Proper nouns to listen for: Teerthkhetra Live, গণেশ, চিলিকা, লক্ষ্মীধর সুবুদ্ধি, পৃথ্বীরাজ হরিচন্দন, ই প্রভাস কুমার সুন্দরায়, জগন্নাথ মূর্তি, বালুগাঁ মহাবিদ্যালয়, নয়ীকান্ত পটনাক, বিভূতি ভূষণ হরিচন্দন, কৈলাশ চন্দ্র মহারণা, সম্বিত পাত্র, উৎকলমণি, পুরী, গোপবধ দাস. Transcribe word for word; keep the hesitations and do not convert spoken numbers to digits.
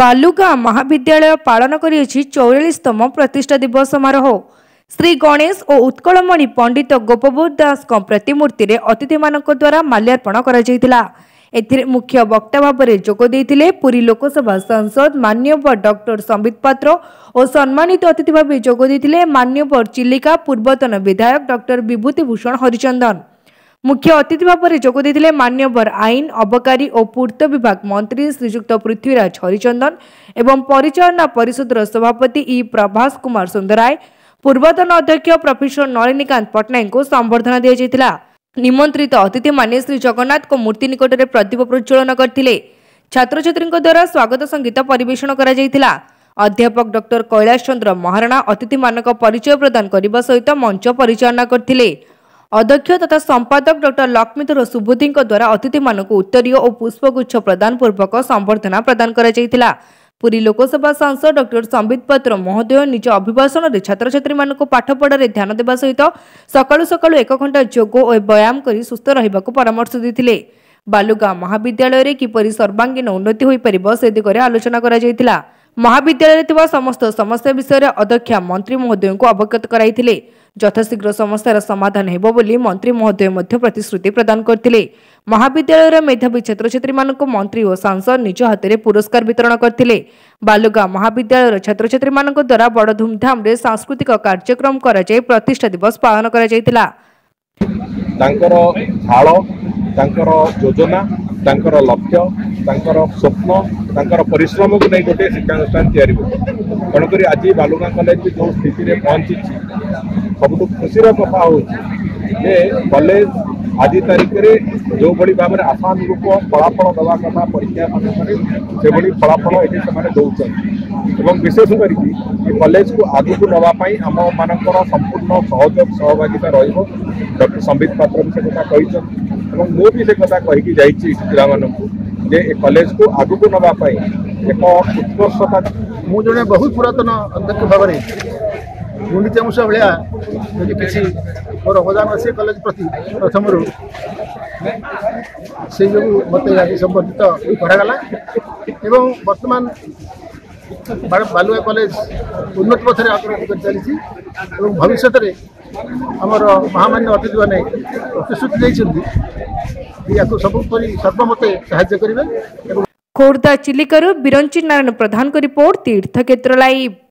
বালুগাঁ মহাবিদ্যালয় পালন করেছে চৌরাল্লিশতম প্রতিষ্ঠা দিবস সমারোহ। শ্রী গণেশ ও উৎকলমণি পণ্ডিত গোপবধ দাস প্রতিমূর্তি অতিথি দ্বারা মাল্যার্পণ করা যাইতিলা। এতে মুখ্য বক্তা ভাবে যোগ দিয়ে পুরী লোকসভা সাংসদ মাননীয় ডক্টর সম্বিত পাত্র ও সম্মানিত অতিথি ভাবে যোগ দিয়ে মাননীয় চিলিকা পূর্বতন বিধায়ক ডক্টর বিভূতি ভূষণ হরিচন্দন। মুখ্য অতিথি ভাবে যোগ দিয়ে মাননীয় আইন অবকারী ও পূর্ত বিভাগ মন্ত্রী শ্রীযুক্ত পৃথ্বীরাজ হরিচন্দন এবং পরিচালনা পরিষদর সভাপতি ই প্রভাস কুমার সুন্দরায় পূর্বতন অধ্যক্ষ প্রফেসর নয়ীকান্ত পটনাক সম্বর্ধনা দিয়া যাইতিলা। নিমন্ত্রিত অতিথি মানে শ্রী জগন্নাথ মূর্তি নিকটরে প্রদীপ প্রজ্বলন করলে ছাত্রছাত্রী দ্বারা স্বাগত সঙ্গীত পরিবেশন করা যাইতিলা। অধ্যাপক ডক্টর কৈলাশ চন্দ্র মহারণা অতিথি মানক পরিচয় প্রদান করা সহিত মঞ্চ পরিচালনা করলে। অধ্যক্ষ তথা সম্পাদক ডক্টর লক্ষ্মীধর সুবুদ্ধি দ্বারা অতিথি মানুষ উত্তরীয় ও পুষ্পগুচ্ছ প্রদান পূর্বক সম্বর্ধনা প্রদান করা যাইতিলা। পুরী লোকসভা সাংসদ ডক্টর সম্বিত পাত্র মহোদয় নিজ অভিভাষণে ছাত্রছাত্রী মানুষ পাঠপড়ায় ধ্যান দেওয়া সহিত সকালু সকালু এক ঘণ্টা যোগ ও ব্যায়াম করে সুস্থ রহবাক পরামর্শ দিয়ে বালুগাঁ মহাবিদ্যালয়ের কিপর সর্বাঙ্গীন উন্নতি হয়ে পাব সে দিগরে আলোচনা করা যাইতিলা। মহাবিদ্যালয়ে থাকা সমস্ত সমস্যা বিষয়ে অধ্যক্ষ মন্ত্রী মহোদয় অবগত করাইলে যথাশীঘ্র সমস্যার সমাধান হব বলে মন্ত্রী মহোদয় প্রতিশ্রুতি প্রদান করে। মহাবিদ্যালয়ের মেধাবী ছাত্রছাত্রী মানুষ মন্ত্রী ও সাংসদ নিজ হাতের পুরস্কার বিতরণ করে। বালুগাঁ মহাবিদ্যালয়ের ছাত্রছাত্রী মানুষ দ্বারা বড় ধুমধামে সাংস্কৃতিক কার্যক্রম করা যাই প্রতিষ্ঠা দিবস পালন করা যাইতিলা। তাঙ্কর ঢাল, তাঙ্কর যোজনা, তাঙ্কর লক্ষ্য, তাঙ্কর স্বপ্ন, তাঙ্কর পরিশ্রমকে নিয়ে গোটে শিক্ষানুষ্ঠান তৈরি হচ্ছে। তেমনি আজ বালুগাঁ কলেজ যে স্থিতি পৌঁছিছি সবুঠ খুশির কথা হচ্ছে যে কলেজ আজ তারিখে যেভাবে ভাবে আশানুরূপ ফলাফল দেওয়া কথা পরীক্ষা মাধ্যমে সেভাবে ফলাফল এটি সে দৌঁছেন এবং বিশেষ করি এই কলেজকে আগুক নেওয়া আমার সম্পূর্ণ সহযোগ সহভাগিতা রহব। ডক্টর সম্বিত পাত্র সে কথা কিন্তু এবং মু সে কথা কী যাই পিলা মানুষ যে এ কলেজকে আগুক নেওয়া এক উৎকর্ষতা মু জন বহু পুরাতন অধ্যক্ষ ভাবে গুণ্ডিচা মূষা ভাইয়া যদি কিছু মোর অবদান আছে কলেজ প্রতি প্রথমর সেই যোগ মতো আজ সম্বর্ধিত করাগলা এবং বর্তমান বালুগাঁ কলেজ উন্নত পথে আগ্রহ করে চালিছি এবং ভবিষ্যতের আমার মহামান্য অতিথি মানে প্রতিশ্রুতি দিয়েছেন ইয়াকে সবুপরি সর্বমতে সাহায্য করবে। এবং খোর্ধা চিলিকারু বিরঞ্চিত নারায়ণ প্রধান রিপোর্ট তীর্থক্ষেত্র লাইভ।